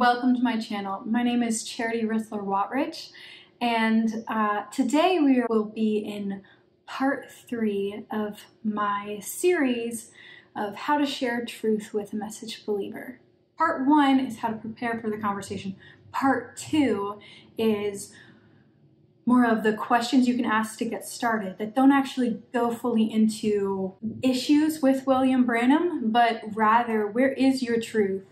welcome to my channel. My name is Charity Rissler Wottrich, and today we will be in part 3 of my series of how to share truth with a message believer. Part 1 is how to prepare for the conversation. Part 2 is more of the questions you can ask to get started that don't actually go fully into issues with William Branham, but rather, where is your truth?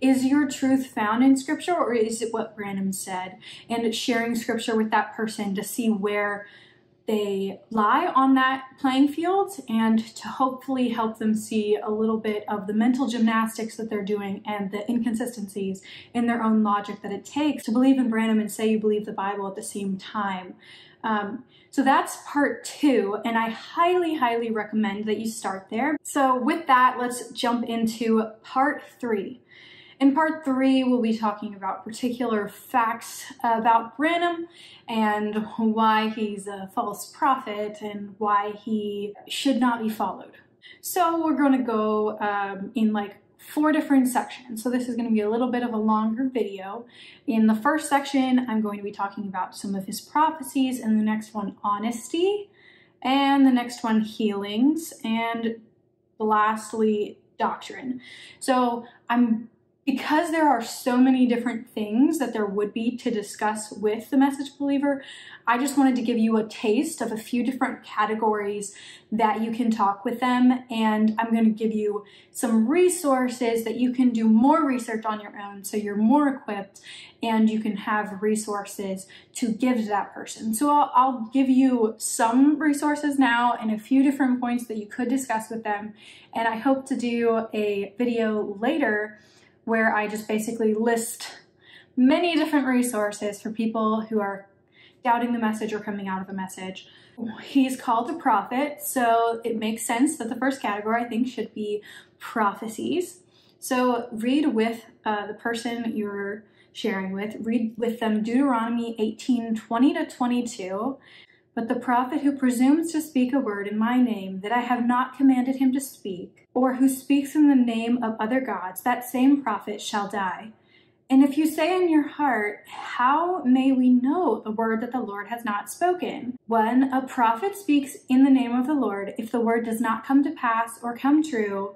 Is your truth found in scripture, or is it what Branham said? And sharing scripture with that person to see where they lie on that playing field and to hopefully help them see a little bit of the mental gymnastics that they're doing and the inconsistencies in their own logic that it takes to believe in Branham and say you believe the Bible at the same time. So that's part 2, and I highly, highly recommend that you start there. So with that, let's jump into part 3. In part 3, we'll be talking about particular facts about Branham and why he's a false prophet and why he should not be followed. So we're going to go in like 4 different sections. So this is going to be a little bit of a longer video. In the first section, I'm going to be talking about some of his prophecies, and the next one, honesty, and the next one, healings, and lastly, doctrine. So because there are so many different things that there would be to discuss with the message believer, I just wanted to give you a taste of a few different categories that you can talk with them, and I'm going to give you some resources that you can do more research on your own so you're more equipped and you can have resources to give to that person. So I'll give you some resources now and a few different points that you could discuss with them, and I hope to do a video later where I just basically list many different resources for people who are doubting the message or coming out of a message. He's called a prophet, so it makes sense that the first category, I think, should be prophecies. So read with the person you're sharing with, read with them Deuteronomy 18:20 to 22. But the prophet who presumes to speak a word in my name that I have not commanded him to speak, or who speaks in the name of other gods, that same prophet shall die. And if you say in your heart, how may we know the word that the Lord has not spoken? When a prophet speaks in the name of the Lord, if the word does not come to pass or come true,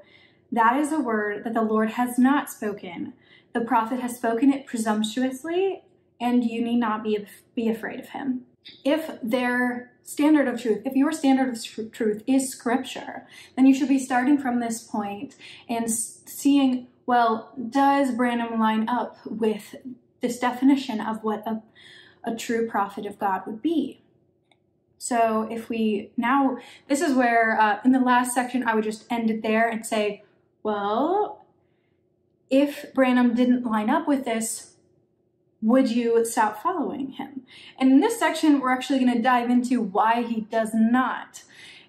that is a word that the Lord has not spoken. The prophet has spoken it presumptuously, and you need not be afraid of him. If their standard of truth, if your standard of truth is scripture, then you should be starting from this point and seeing, well, does Branham line up with this definition of what a true prophet of God would be? So if we now, this is where in the last section, I would just end it there and say, well, if Branham didn't line up with this, would you stop following him? And in this section, we're actually going to dive into why he does not.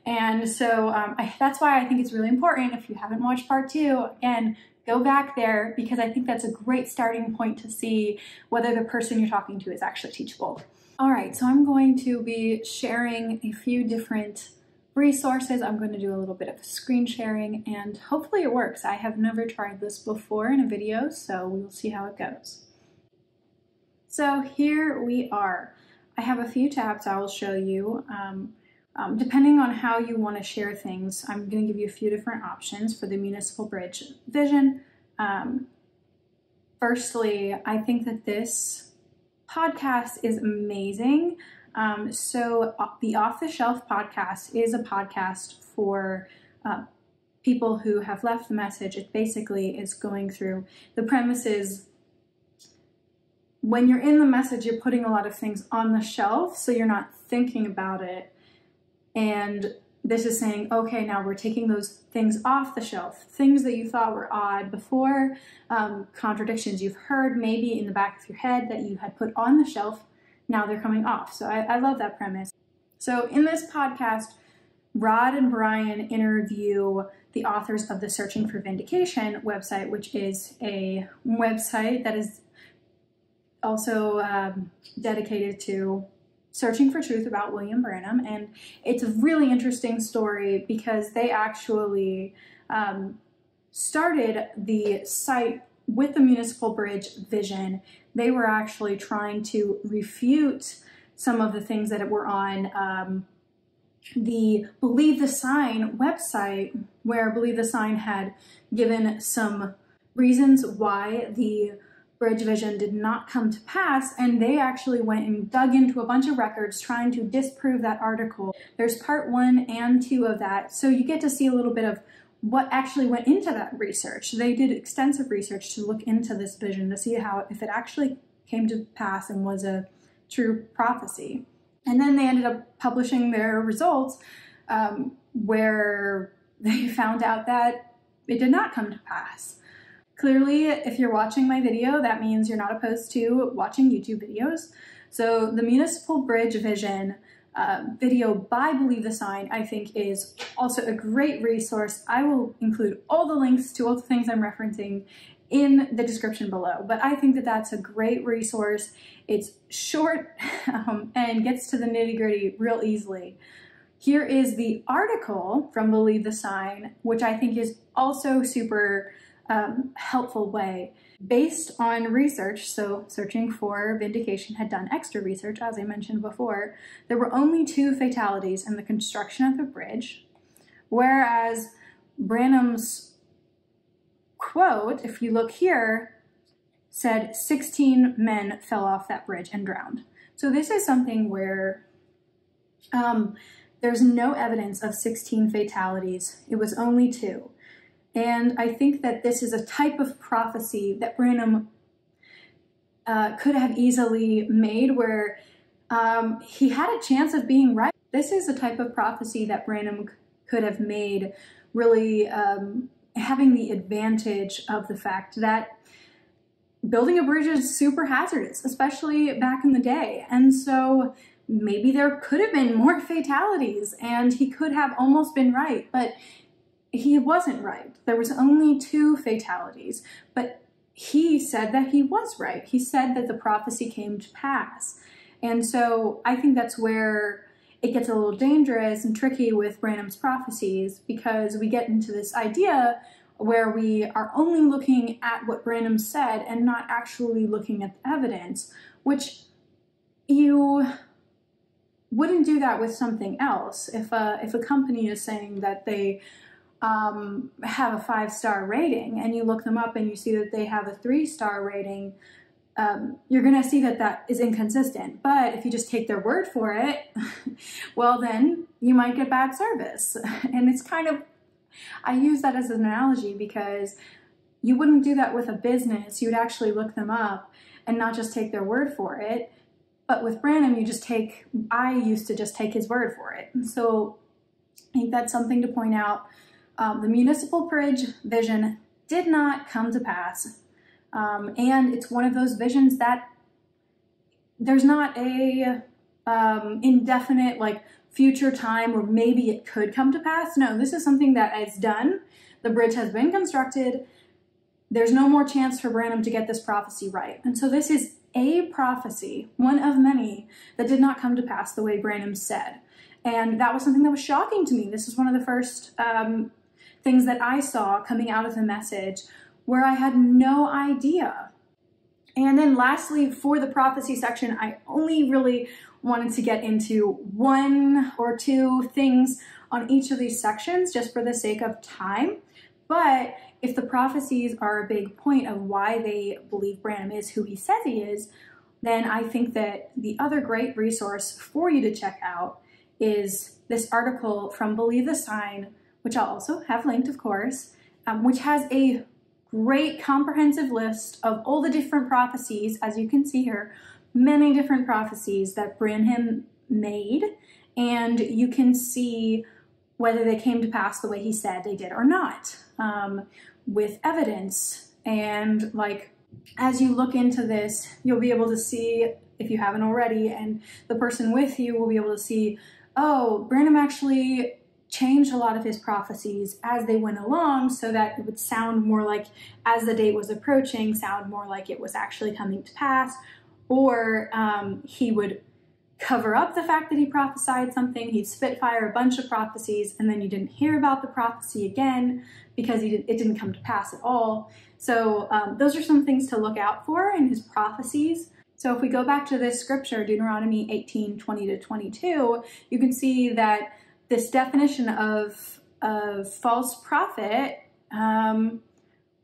And so that's why I think it's really important, if you haven't watched part 2, again, go back there, because I think that's a great starting point to see whether the person you're talking to is actually teachable. All right, so I'm going to be sharing a few different resources. I'm going to do a little bit of screen sharing, and hopefully it works. I have never tried this before in a video, so we'll see how it goes. So here we are. I have a few tabs I will show you. Depending on how you want to share things, I'm going to give you a few different options for the Municipal Bridge Vision. Firstly, I think that this podcast is amazing. So the Off the Shelf podcast is a podcast for people who have left the message. It basically is going through the premises. When you're in the message, you're putting a lot of things on the shelf, so you're not thinking about it. And this is saying, okay, now we're taking those things off the shelf, things that you thought were odd before, contradictions you've heard maybe in the back of your head that you had put on the shelf, now they're coming off. So I love that premise. So in this podcast, Rod and Brian interview the authors of the Searching for Vindication website, which is a website that is also dedicated to searching for truth about William Branham. And it's a really interesting story because they actually started the site with the Municipal Bridge Vision, they were actually trying to refute some of the things that were on the Believe the Sign website, where Believe the Sign had given some reasons why the Bridge Vision did not come to pass, and they actually went and dug into a bunch of records trying to disprove that article. There's part 1 and 2 of that, so you get to see a little bit of what actually went into that research. They did extensive research to look into this vision to see how, if it actually came to pass and was a true prophecy. And then they ended up publishing their results where they found out that it did not come to pass. Clearly, if you're watching my video, that means you're not opposed to watching YouTube videos. So the Municipal Bridge Vision video by Believe the Sign, I think, is also a great resource. I will include all the links to all the things I'm referencing in the description below, but I think that that's a great resource. It's short and gets to the nitty-gritty real easily. Here is the article from Believe the Sign, which I think is also super helpful way, based on research. So Searching for Vindication had done extra research, as I mentioned before. There were only 2 fatalities in the construction of the bridge, whereas Branham's quote, if you look here, said 16 men fell off that bridge and drowned. So this is something where there's no evidence of 16 fatalities. It was only 2. And I think that this is a type of prophecy that Branham could have easily made, where he had a chance of being right. This is a type of prophecy that Branham could have made, really having the advantage of the fact that building a bridge is super hazardous, especially back in the day. And so maybe there could have been more fatalities and he could have almost been right, but he wasn't right. There was only 2 fatalities, but he said that he was right. He said that the prophecy came to pass. And so I think that's where it gets a little dangerous and tricky with Branham's prophecies, because we get into this idea where we are only looking at what Branham said and not actually looking at the evidence, which you wouldn't do that with something else. If a company is saying that they have a 5-star rating, and you look them up and you see that they have a 3-star rating, you're gonna see that that is inconsistent. But if you just take their word for it, well, then you might get bad service. And it's kind of, I use that as an analogy because you wouldn't do that with a business. You would actually look them up and not just take their word for it. But with Branham, you just take, I used to just take his word for it. And so I think that's something to point out. The Municipal Bridge Vision did not come to pass, and it's one of those visions that there's not a indefinite, like, future time where maybe it could come to pass. No, this is something that is done. The bridge has been constructed. There's no more chance for Branham to get this prophecy right. And so this is a prophecy, one of many, that did not come to pass the way Branham said. And that was something that was shocking to me. This is one of the first things that I saw coming out of The Message, where I had no idea. And then lastly, for the prophecy section, I only really wanted to get into 1 or 2 things on each of these sections, just for the sake of time. But if the prophecies are a big point of why they believe Branham is who he says he is, then I think that the other great resource for you to check out is this article from Believe the Sign, which I'll also have linked, of course, which has a great comprehensive list of all the different prophecies, as you can see here, many different prophecies that Branham made, and you can see whether they came to pass the way he said they did or not, with evidence. And like, as you look into this, you'll be able to see, if you haven't already, and the person with you will be able to see, oh, Branham actually changed a lot of his prophecies as they went along, so that it would sound more like, as the date was approaching, sound more like it was actually coming to pass, or he would cover up the fact that he prophesied something, he'd spitfire a bunch of prophecies, and then you didn't hear about the prophecy again because it didn't come to pass at all. So those are some things to look out for in his prophecies. So if we go back to this scripture, Deuteronomy 18:20-22, you can see that this definition of false prophet,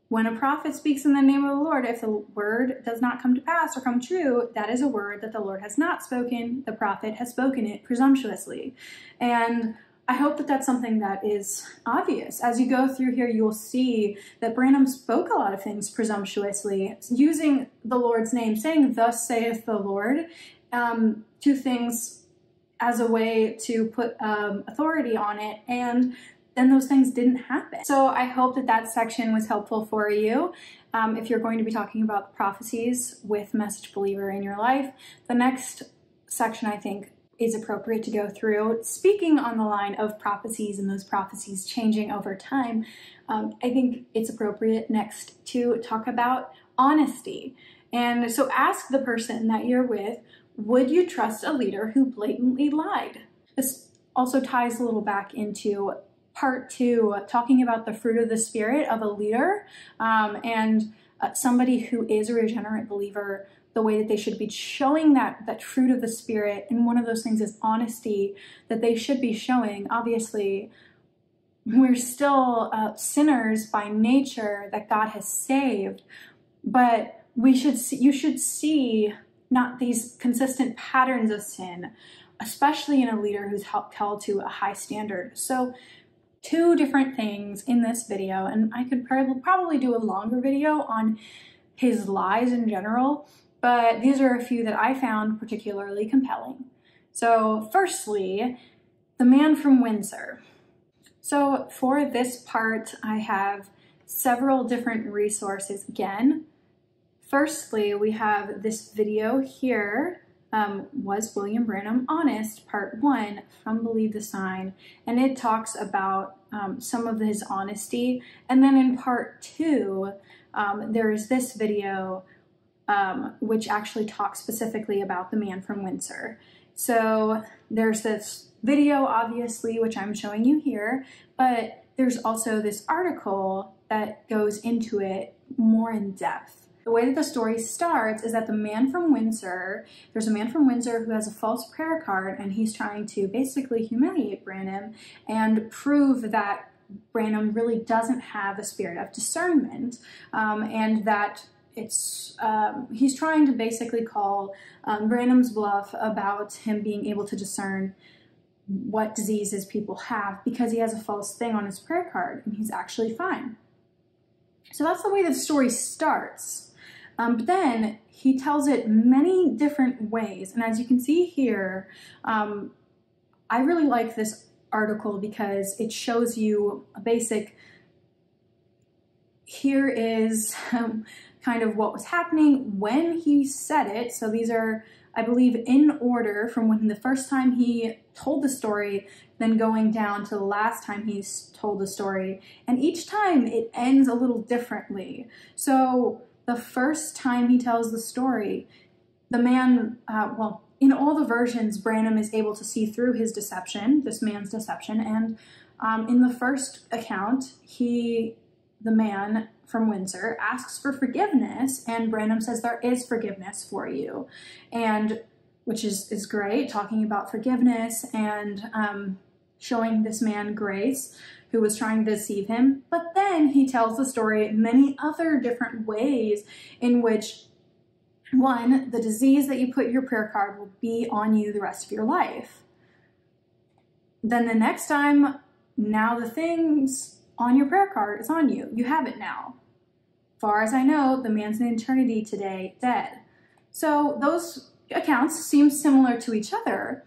when a prophet speaks in the name of the Lord, if the word does not come to pass or come true, that is a word that the Lord has not spoken. The prophet has spoken it presumptuously. And I hope that that's something that is obvious. As you go through here, you'll see that Branham spoke a lot of things presumptuously, using the Lord's name, saying, "Thus saith the Lord," to things as a way to put authority on it, and then those things didn't happen. So I hope that that section was helpful for you. If you're going to be talking about prophecies with Message Believer in your life, the next section, I think, is appropriate to go through. Speaking on the line of prophecies and those prophecies changing over time, I think it's appropriate next to talk about honesty. And so ask the person that you're with, would you trust a leader who blatantly lied? This also ties a little back into part 2, talking about the fruit of the Spirit of a leader and somebody who is a regenerate believer, the way that they should be showing that fruit of the Spirit. And one of those things is honesty that they should be showing. Obviously, we're still sinners by nature that God has saved, but you should see not these consistent patterns of sin, especially in a leader who's held to a high standard. So two different things in this video, and I could probably do a longer video on his lies in general, but these are a few that I found particularly compelling. So firstly, the man from Windsor. So for this part, I have several different resources again. Firstly, we have this video here, Was William Branham Honest? Part 1 from Believe the Sign. And it talks about some of his honesty. And then in part 2, there is this video which actually talks specifically about the man from Windsor. So there's this video, obviously, which I'm showing you here, but there's also this article that goes into it more in depth. The way that the story starts is that the man from Windsor, there's a man from Windsor who has a false prayer card, and he's trying to basically humiliate Branham and prove that Branham really doesn't have a spirit of discernment, and that he's trying to basically call Branham's bluff about him being able to discern what diseases people have because he has a false thing on his prayer card and he's actually fine. So that's the way the story starts. But then he tells it many different ways. And as you can see here, I really like this article because it shows you a basic, here is kind of what was happening when he said it. So these are, I believe, in order from when the first time he told the story, then going down to the last time he's told the story. And each time it ends a little differently. So the first time he tells the story, the man, well, in all the versions, Branham is able to see through his deception, this man's deception. And in the first account, the man from Windsor asks for forgiveness, and Branham says there is forgiveness for you, and which is great, talking about forgiveness and showing this man grace who was trying to deceive him. But then he tells the story many other different ways in which, one, the disease that you put in your prayer card will be on you the rest of your life. Then the next time, now the things on your prayer card is on you. You have it now. Far as I know, the man's in eternity today, dead. So those accounts seem similar to each other.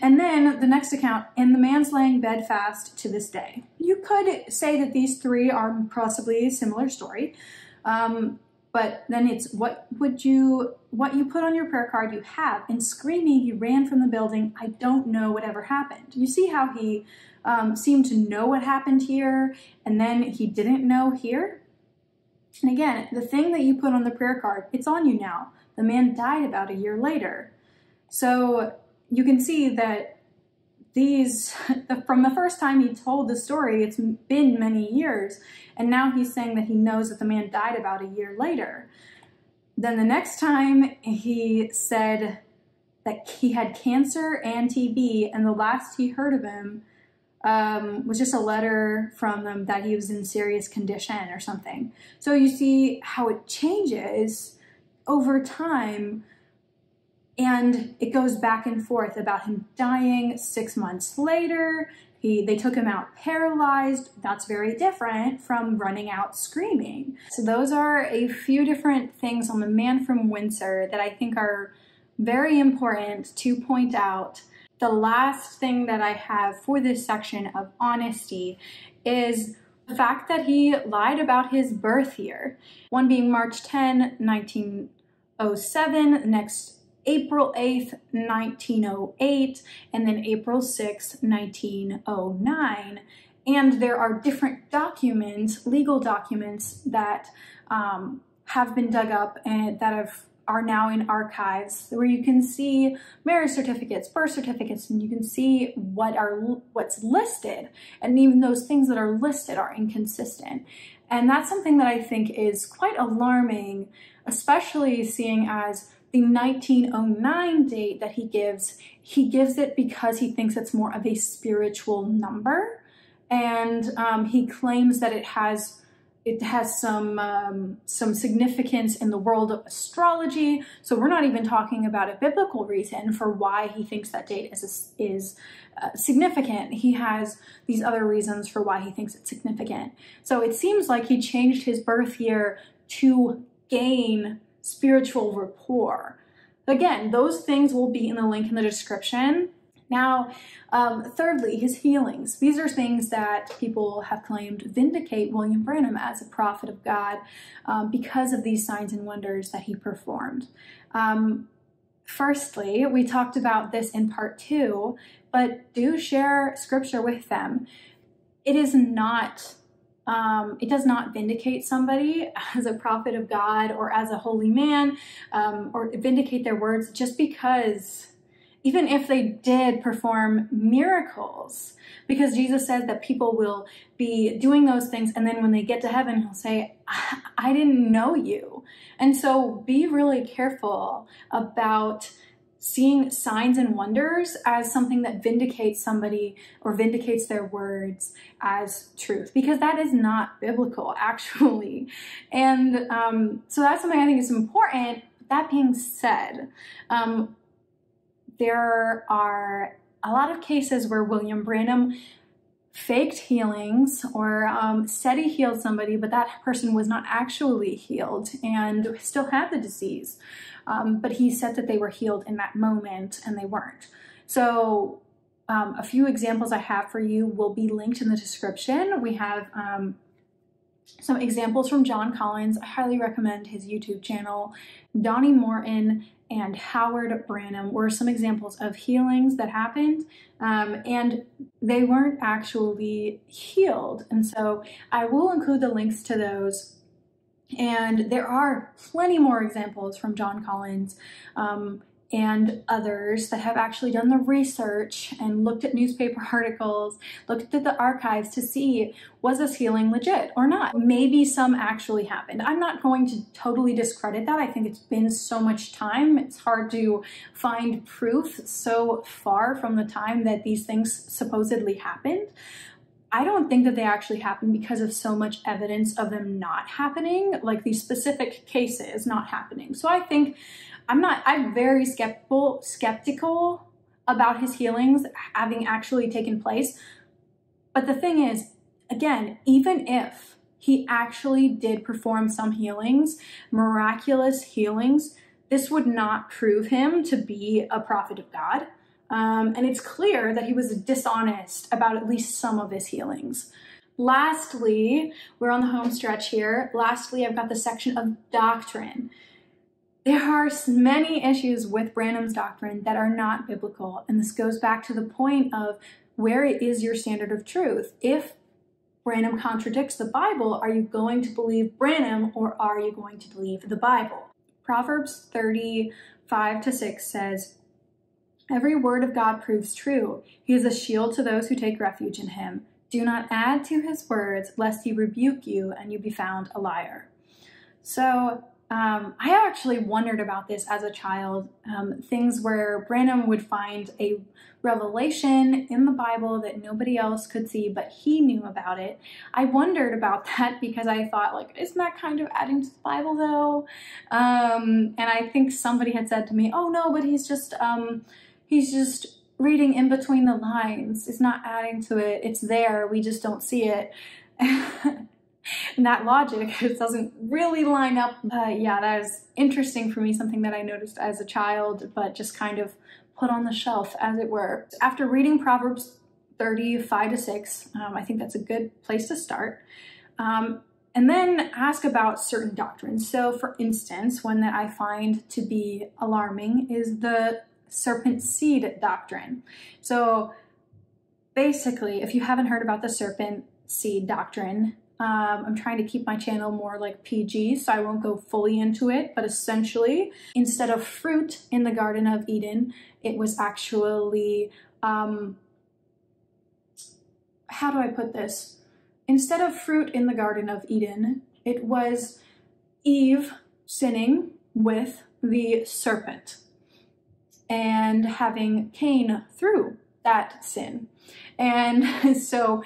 And then the next account, and the man's laying bedfast to this day. You could say that these three are possibly a similar story, but then it's what you put on your prayer card you have. And screaming, he ran from the building. I don't know whatever happened. You see how he seemed to know what happened here, and then he didn't know here. And again, the thing that you put on the prayer card, it's on you now. The man died about a year later. So you can see that these, from the first time he told the story, it's been many years, and now he's saying that he knows that the man died about a year later. Then the next time he said that he had cancer and TB, and the last he heard of him was just a letter from them that he was in serious condition or something. So you see how it changes over time, and it goes back and forth about him dying 6 months later. They took him out paralyzed. That's very different from running out screaming. So those are a few different things on the man from Windsor that I think are very important to point out. The last thing that I have for this section of honesty is the fact that he lied about his birth year, one being March 10, 1907, next April 8th, 1908, and then April 6th, 1909. And there are different documents, legal documents, that have been dug up and that are now in archives, where you can see marriage certificates, birth certificates, and you can see what's listed. And even those things that are listed are inconsistent. And that's something that I think is quite alarming, especially seeing as the 1909 date that he gives it because he thinks it's more of a spiritual number. And he claims that it has some significance in the world of astrology. So we're not even talking about a biblical reason for why he thinks that date is significant. He has these other reasons for why he thinks it's significant. So it seems like he changed his birth year to gain spiritual rapport. Again, those things will be in the link in the description. Now, thirdly, his healings. These are things that people have claimed vindicate William Branham as a prophet of God because of these signs and wonders that he performed. Firstly, we talked about this in part 2, but do share scripture with them. It is not, it does not vindicate somebody as a prophet of God or as a holy man or vindicate their words just because, even if they did perform miracles, because Jesus said that people will be doing those things, and then when they get to heaven, he'll say, I didn't know you. And so be really careful about seeing signs and wonders as something that vindicates somebody or vindicates their words as truth, because that is not biblical, actually. And so that's something I think is important. That being said, there are a lot of cases where William Branham faked healings or said he healed somebody, but that person was not actually healed and still had the disease. But he said that they were healed in that moment and they weren't. So a few examples I have for you will be linked in the description. We have some examples from John Collins. I highly recommend his YouTube channel. Donnie Morton and Howard Branham were some examples of healings that happened, and they weren't actually healed. And so I will include the links to those. And there are plenty more examples from John Collins and others that have actually done the research and looked at newspaper articles, looked at the archives to see, was this healing legit or not? Maybe some actually happened. I'm not going to totally discredit that. I think it's been so much time. It's hard to find proof so far from the time that these things supposedly happened. I don't think that they actually happened because of so much evidence of them not happening, like these specific cases not happening. So I think I'm very skeptical about his healings having actually taken place. But the thing is, again, even if he actually did perform some healings, miraculous healings, this would not prove him to be a prophet of God. And it's clear that he was dishonest about at least some of his healings. Lastly, we're on the home stretch here. Lastly, I've got the section of doctrine. There are many issues with Branham's doctrine that are not biblical. And this goes back to the point of where it is your standard of truth. If Branham contradicts the Bible, are you going to believe Branham or are you going to believe the Bible? Proverbs 35:6 says, Every word of God proves true. He is a shield to those who take refuge in him. Do not add to his words, lest he rebuke you and you be found a liar. So I actually wondered about this as a child, things where Branham would find a revelation in the Bible that nobody else could see, but he knew about it. I wondered about that because I thought, like, isn't that kind of adding to the Bible though? And I think somebody had said to me, oh no, but he's just reading in between the lines. It's not adding to it. It's there. We just don't see it. And that logic, it doesn't really line up. Yeah, that is interesting for me, something that I noticed as a child, but just kind of put on the shelf, as it were. After reading Proverbs 30:5-6, I think that's a good place to start. And then ask about certain doctrines. So for instance, one that I find to be alarming is the serpent seed doctrine. So basically, if you haven't heard about the serpent seed doctrine, I'm trying to keep my channel more like PG, so I won't go fully into it, but essentially, instead of fruit in the Garden of Eden, it was actually, how do I put this? Instead of fruit in the Garden of Eden, it was Eve sinning with the serpent and having Cain through that sin. And so,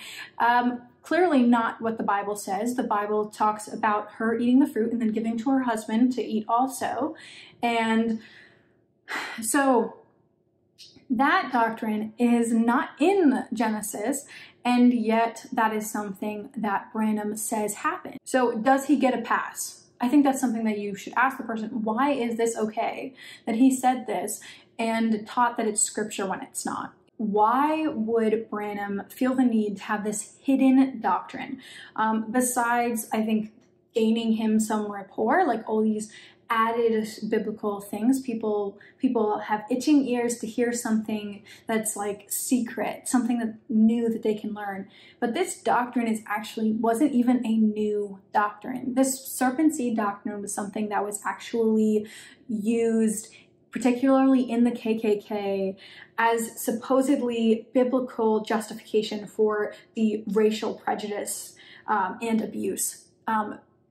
clearly not what the Bible says. The Bible talks about her eating the fruit and then giving to her husband to eat also. And so that doctrine is not in Genesis, and yet that is something that Branham says happened. So does he get a pass? I think that's something that you should ask the person. Why is this okay that he said this and taught that it's scripture when it's not? Why would Branham feel the need to have this hidden doctrine? Besides, I think, gaining him some rapport, like all these added biblical things. People have itching ears to hear something that's like secret, something that new that they can learn. But this doctrine is actually wasn't even a new doctrine. This serpent seed doctrine was something that was actually used particularly in the KKK, as supposedly biblical justification for the racial prejudice and abuse.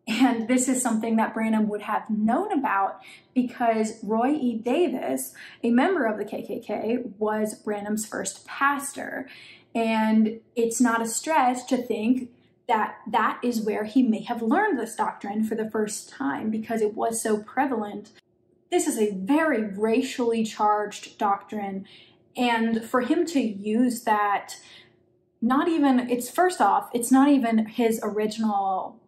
And this is something that Branham would have known about because Roy E. Davis, a member of the KKK, was Branham's first pastor. And it's not a stretch to think that that is where he may have learned this doctrine for the first time because it was so prevalent. This is a very racially charged doctrine, and for him to use that, not even, it's first off, it's not even his original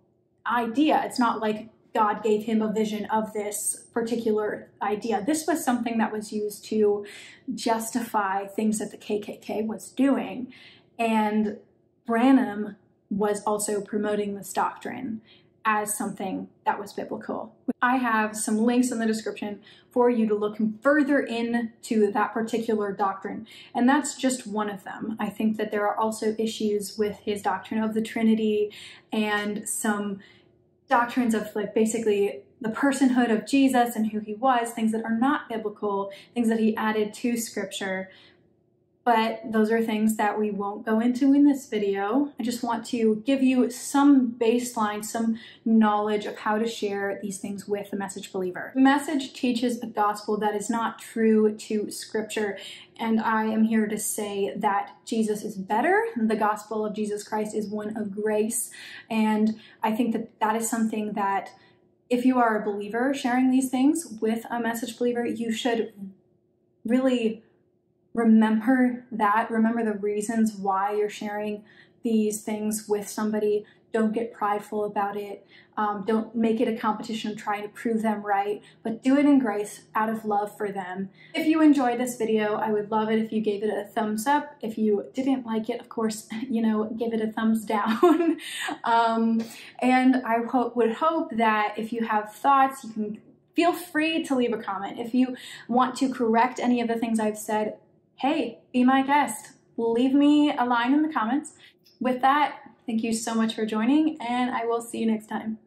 idea. It's not like God gave him a vision of this particular idea. This was something that was used to justify things that the KKK was doing, and Branham was also promoting this doctrine as something that was biblical. I have some links in the description for you to look further into that particular doctrine, and that's just one of them. I think that there are also issues with his doctrine of the Trinity and some doctrines of, like, basically the personhood of Jesus and who he was, things that are not biblical, things that he added to scripture. But those are things that we won't go into in this video. I just want to give you some baseline, some knowledge of how to share these things with the Message believer. The Message teaches a gospel that is not true to scripture, and I am here to say that Jesus is better. The gospel of Jesus Christ is one of grace, and I think that that is something that if you are a believer sharing these things with a Message believer, you should really remember that. Remember the reasons why you're sharing these things with somebody. Don't get prideful about it. Don't make it a competition of trying to prove them right, but do it in grace, out of love for them. If you enjoyed this video, I would love it if you gave it a thumbs up. If you didn't like it, of course, you know, give it a thumbs down. And I would hope that if you have thoughts, you can feel free to leave a comment. If you want to correct any of the things I've said, hey, be my guest. Leave me a line in the comments. With that, thank you so much for joining, and I will see you next time.